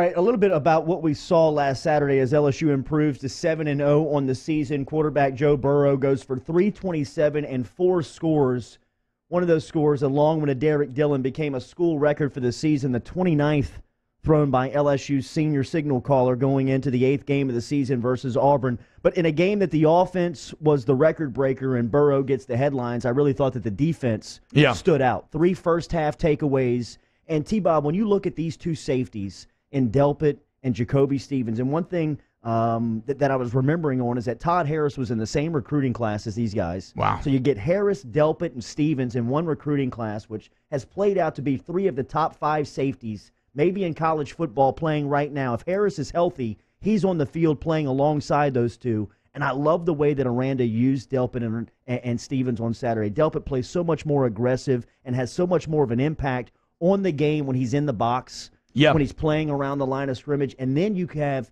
All right, a little bit about what we saw last Saturday as LSU improves to 7-0 on the season. Quarterback Joe Burrow goes for 327 and 4 scores. One of those scores, a long one to Derek Dillon, became a school record for the season, the 29th thrown by LSU's senior signal caller going into the 8th game of the season versus Auburn. But in a game that the offense was the record breaker and Burrow gets the headlines, I really thought that the defense stood out. 3 first-half takeaways. And T-Bob, when you look at these two safeties in Delpit and Jacoby Stevens, and one thing that I was remembering on is that Todd Harris was in the same recruiting class as these guys. Wow. So you get Harris, Delpit, and Stevens in one recruiting class, which has played out to be 3 of the top 5 safeties maybe in college football playing right now. If Harris is healthy, he's on the field playing alongside those two. And I love the way that Aranda used Delpit and Stevens on Saturday. Delpit plays so much more aggressive and has so much more of an impact on the game when he's in the box, when he's playing around the line of scrimmage. And then you have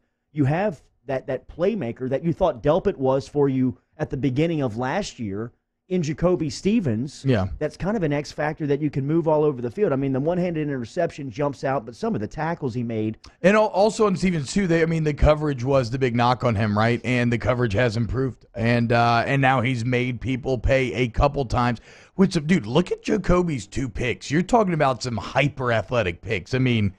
that playmaker that you thought Delpit was for you at the beginning of last year in Jacoby Stevens. Yeah. That's kind of an X factor that you can move all over the field. I mean, the one-handed interception jumps out, but some of the tackles he made. And also on Stevens, too, the coverage was the big knock on him, right? And the coverage has improved. And now he's made people pay a couple times. Which, dude, look at Jacoby's 2 picks. You're talking about some hyper-athletic picks. I mean,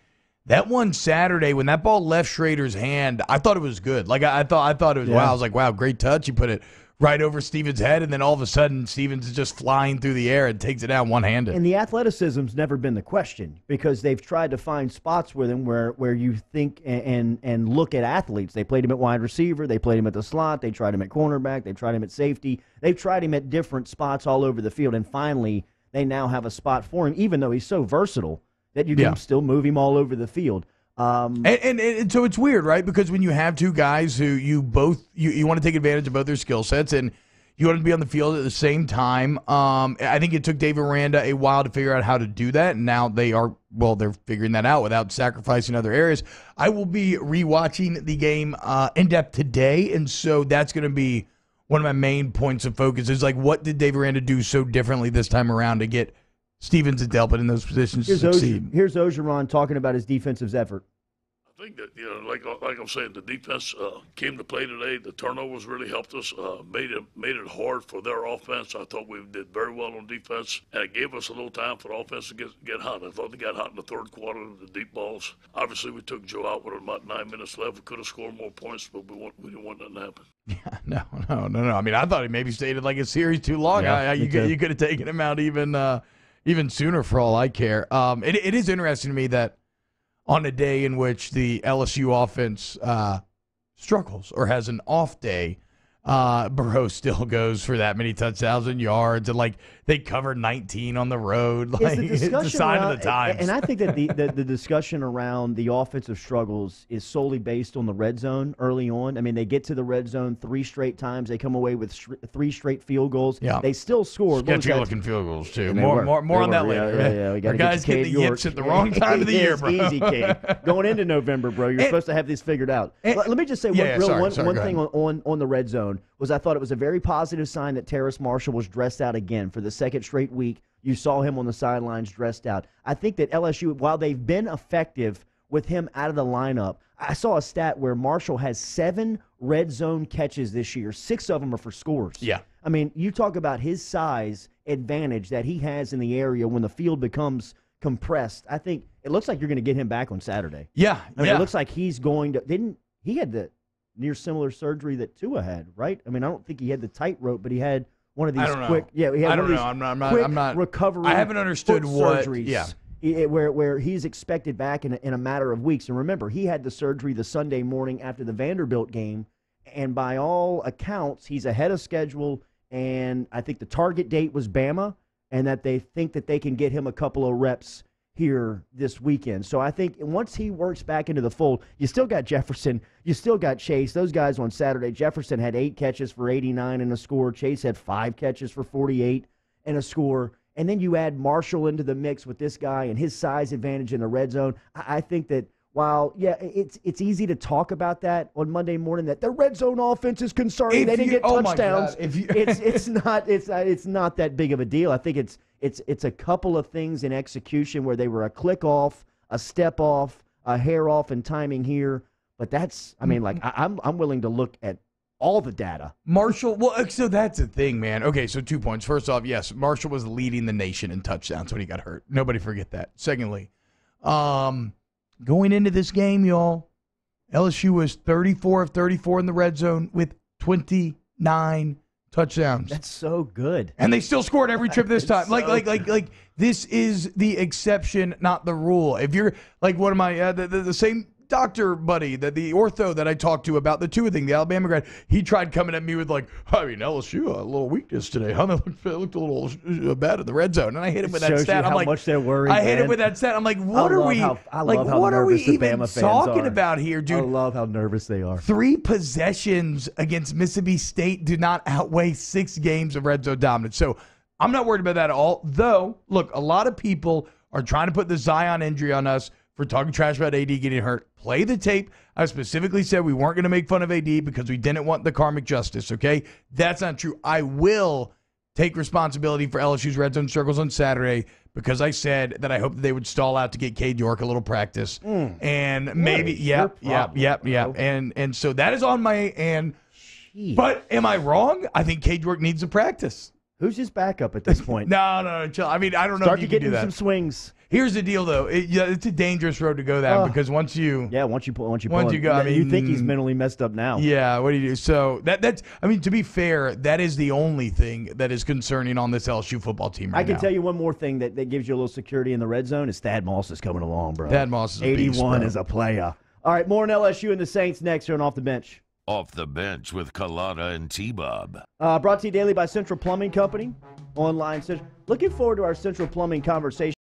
that one Saturday when that ball left Schrader's hand, I thought it was good. Like, I thought it was, wow. I was like, wow, great touch. He put it right over Stevens' head, and then all of a sudden Stevens is just flying through the air and takes it down one-handed. And the athleticism's never been the question because they've tried to find spots with him where you think and look at athletes. They played him at wide receiver. They played him at the slot. They tried him at cornerback. They tried him at safety. They've tried him at different spots all over the field, and finally they now have a spot for him, even though he's so versatile that you can still move him all over the field. And so it's weird, right? Because when you have two guys who you want to take advantage of both their skill sets and you want to be on the field at the same time. I think it took Dave Aranda a while to figure out how to do that. And now they're figuring that out without sacrificing other areas. I will be rewatching the game in depth today. And so that's going to be one of my main points of focus is like, what did Dave Aranda do so differently this time around to get Stevens and Delpit in those positions to succeed? Here's Orgeron talking about his defensive effort. I think that, like I'm saying, the defense came to play today. The turnovers really helped us, made it hard for their offense. I thought we did very well on defense, and it gave us a little time for the offense to get hot. I thought they got hot in the third quarter with the deep balls. Obviously, we took Joe out with about 9 minutes left. We could have scored more points, but we didn't want nothing to happen. Yeah, no. I mean, I thought he maybe stayed in like a series too long. Yeah, you could have taken him out even sooner for all I care. It is interesting to me that on a day in which the LSU offense struggles or has an off day, Burrow still goes for that many touchdowns and yards, and like they covered 19 on the road. Like, it's a sign of the times. And I think that the discussion around the offensive struggles is solely based on the red zone early on. I mean, they get to the red zone 3 straight times. They come away with 3 straight field goals. Yeah. They still score. Sketchy-looking field goals, too. More on that later. Yeah. We guys get the yips at the wrong time of the year, bro. Easy, Cade. Going into November, bro, you're supposed to have this figured out. Let me just say one thing on the red zone was I thought it was a very positive sign that Terrace Marshall was dressed out again for the second straight week. You saw him on the sidelines dressed out. I think that LSU, while they've been effective with him out of the lineup, I saw a stat where Marshall has 7 red zone catches this year. 6 of them are for scores. Yeah. I mean, you talk about his size advantage that he has in the area when the field becomes compressed. I think it looks like you're going to get him back on Saturday. Yeah. I mean, it looks like he's going to – he had the near similar surgery that Tua had, right? I mean, I don't think he had the tightrope, but he had – one of these quick recovery. I haven't understood what surgeries where he's expected back in a matter of weeks. And remember, he had the surgery the Sunday morning after the Vanderbilt game, and by all accounts, he's ahead of schedule. And I think the target date was Bama, and that they think that they can get him a couple of reps here this weekend. So I think once he works back into the fold, you still got Jefferson, you still got Chase. Those guys on Saturday, Jefferson had 8 catches for 89 and a score. Chase had 5 catches for 48 and a score. And then you add Marshall into the mix with this guy and his size advantage in the red zone. I think that while, it's easy to talk about that on Monday morning that the red zone offense is concerning. They didn't get touchdowns. It's not that big of a deal. I think it's a couple of things in execution where they were a click off, a step off, a hair off in timing here. But that's, I mean, like, I'm willing to look at all the data. Marshall, well, so that's the thing, man. Okay, so 2 points. First off, yes, Marshall was leading the nation in touchdowns when he got hurt. Nobody forget that. Secondly, going into this game, y'all, LSU was 34 of 34 in the red zone with 29 touchdowns. That's so good. And they still scored every trip this time. Like this is the exception, not the rule. If you're like one of my the same doctor buddy, the ortho that I talked to about the Tua thing, the Alabama grad, he tried coming at me with like, I mean, LSU, a little weakness today. Huh? They looked a little bad in the red zone. And I hit him with that stat. I'm like, much they're worried, I hit him with that stat. I'm like, what are we, what are we even talking about here, dude? I love how nervous they are. 3 possessions against Mississippi State do not outweigh 6 games of red zone dominance. So I'm not worried about that at all. Though, look, a lot of people are trying to put the Zion injury on us. We're talking trash about AD getting hurt. Play the tape. I specifically said we weren't going to make fun of AD because we didn't want the karmic justice, okay? That's not true. I will take responsibility for LSU's red zone circles on Saturday because I said that I hope that they would stall out to get Cade York a little practice. And maybe, yep. And so that is on my hand. But am I wrong? I think Cade York needs a practice. Who's his backup at this point? no, chill. I mean, I don't know if you can do that. Start to get some swings. Here's the deal, though. It's a dangerous road to go down because once you go, I mean, you think he's mentally messed up now. Yeah, what do you do? So that's, I mean, to be fair, that is the only thing that is concerning on this LSU football team right now. I can tell you one more thing that gives you a little security in the red zone is Thad Moss is coming along, bro. Thad Moss is a beast, 81 is a player. All right, more on LSU and the Saints next here on Off the Bench. Off the Bench with Kalata and T-Bob. Brought to you daily by Central Plumbing Company. Online. Looking forward to our Central Plumbing conversation.